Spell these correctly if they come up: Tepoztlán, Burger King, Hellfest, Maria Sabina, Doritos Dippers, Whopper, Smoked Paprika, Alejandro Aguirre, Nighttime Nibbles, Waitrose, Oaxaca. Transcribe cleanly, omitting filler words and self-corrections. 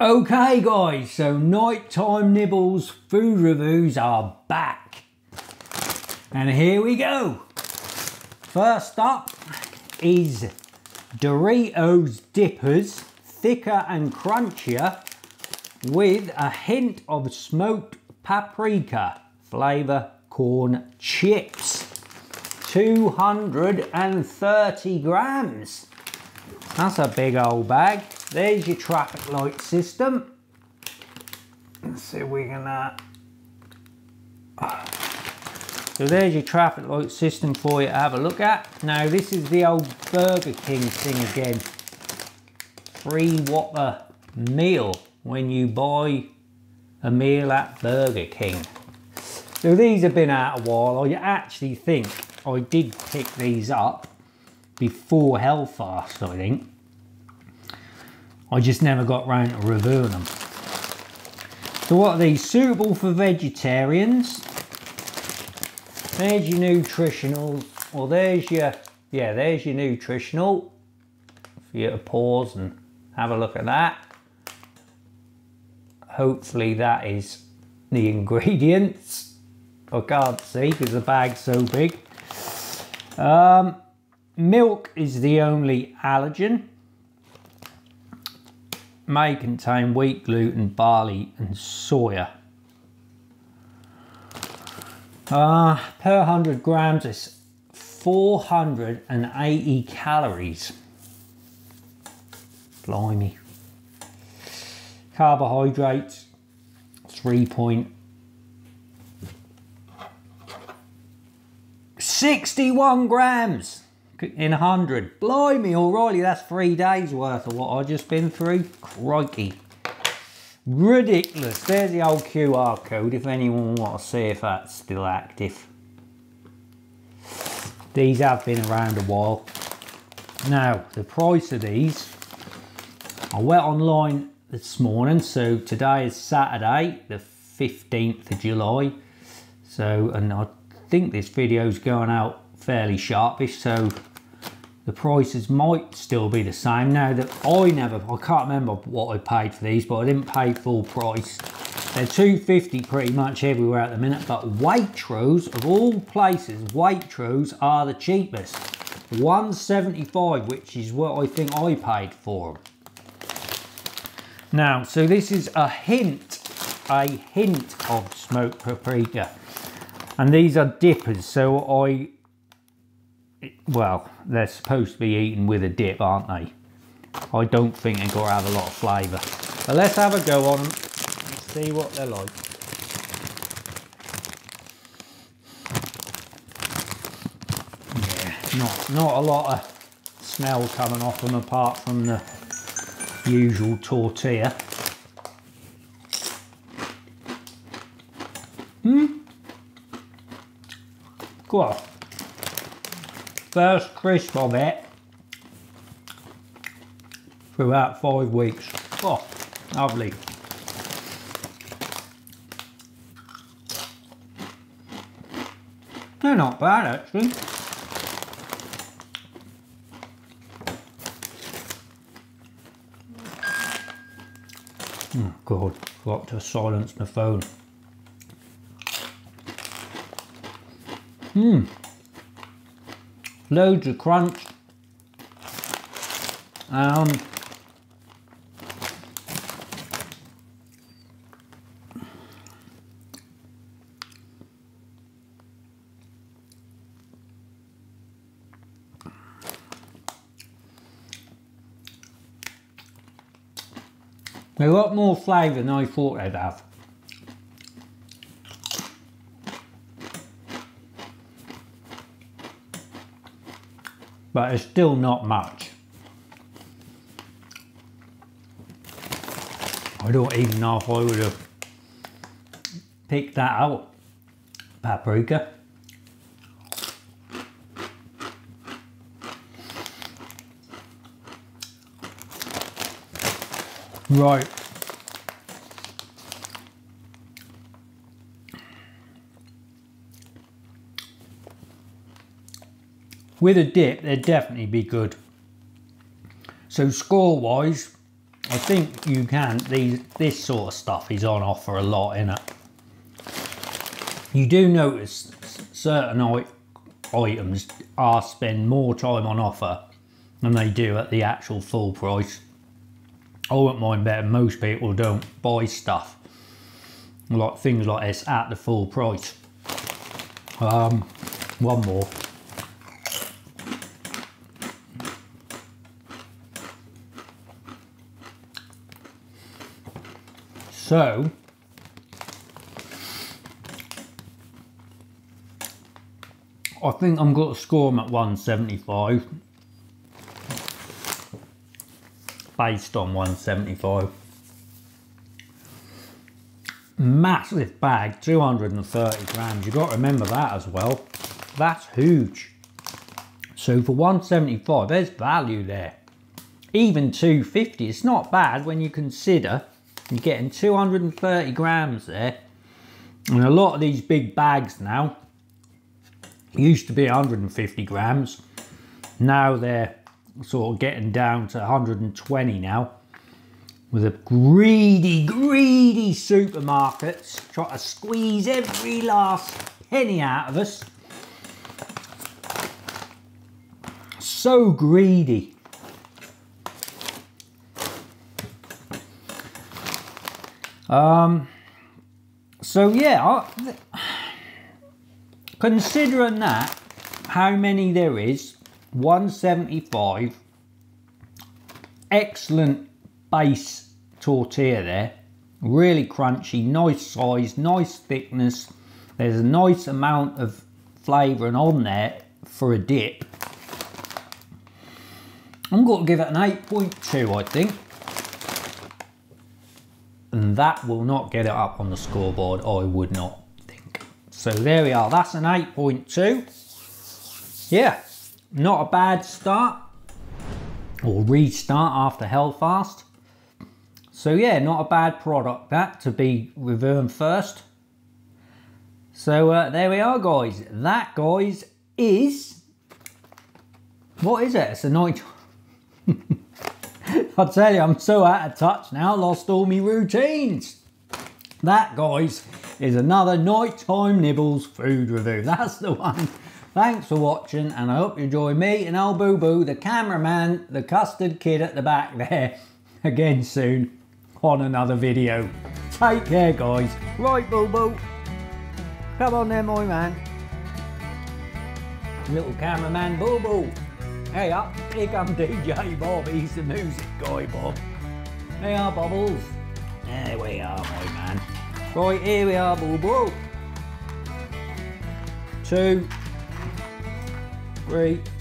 Okay guys, so Nighttime Nibbles food reviews are back. And here we go. First up is Doritos Dippers, thicker and crunchier with a hint of smoked paprika flavour corn chips. 230 grams. That's a big old bag. There's your traffic light system. Let's see if we can... So there's your traffic light system for you to have a look at. Now this is the old Burger King thing again. Free Whopper meal when you buy a meal at Burger King. So these have been out a while. I actually think I did pick these up before Hellfest, I think. I just never got round to reviewing them. So what are these? Suitable for vegetarians. There's your nutritional, or there's your, yeah, there's your nutritional. For you to pause and have a look at that. Hopefully that is the ingredients. I can't see because the bag's so big. Milk is the only allergen. May contain wheat, gluten, barley and soya. Per 100 grams it's 480 calories. Blimey. Carbohydrates 3.61 grams in 100. Blimey, O'Reilly, that's 3 days worth of what I've just been through. Crikey. Ridiculous. There's the old QR code if anyone wants to see if that's still active. These have been around a while. Now, the price of these, I went online this morning, so today is Saturday, the 15th of July. So, and I think this video's going out fairly sharpish, so the prices might still be the same. Now that I can't remember what I paid for these, but I didn't pay full price. They're $2.50 pretty much everywhere at the minute, but Waitrose, of all places, Waitrose are the cheapest. $1.75, which is what I think I paid for them. Now, so this is a hint of smoked paprika. And these are dippers, so well, they're supposed to be eaten with a dip, aren't they? I don't think they're going to have a lot of flavour. But let's have a go on them and see what they're like. Yeah, not a lot of smell coming off them apart from the usual tortilla. Go on. First crisp of it for about 5 weeks. Oh, lovely. They're not bad actually. Oh God, forgot to silence my phone. Loads of crunch. They got more flavour than I thought they'd have. But it's still not much. I don't even know if I would have picked that out. Paprika. Right. With a dip, they'd definitely be good. So score-wise, I think you can, this sort of stuff is on offer a lot, innit? You do notice certain items are spend more time on offer than they do at the actual full price. I wouldn't mind betting most people don't buy stuff like things like this at the full price. One more. So, I think I'm going to score them at 175, based on 175. Massive bag, 230 grams. You've got to remember that as well. That's huge. So for 175, there's value there. Even 250, it's not bad when you consider you're getting 230 grams there. And a lot of these big bags now, used to be 150 grams. Now they're sort of getting down to 120 now. With the greedy supermarkets trying to squeeze every last penny out of us. So greedy. So yeah, considering that, how many there is, 175, excellent base tortilla there, really crunchy, nice size, nice thickness, there's a nice amount of flavouring on there for a dip. I'm going to give it an 8.2, I think. And that will not get it up on the scoreboard, I would not think. So there we are, that's an 8.2. Yeah, not a bad start, or restart after Hellfest. So yeah, not a bad product that, to be returned first. So there we are, guys. That, guys, is... what is it? It's a night... I tell you, I'm so out of touch now, lost all my routines. That, guys, is another Nighttime Nibbles food review. That's the one. Thanks for watching, and I hope you enjoy me and old Boo Boo, the cameraman, the custard kid at the back there, again soon on another video. Take care, guys. Right, Boo Boo. Come on there, my man. Little cameraman Boo Boo. Hey up, here comes DJ Bob, he's the music guy, Bob. Hey up, Bubbles. There we are, my man. Right, here we are, Boo Boo. 2, 3.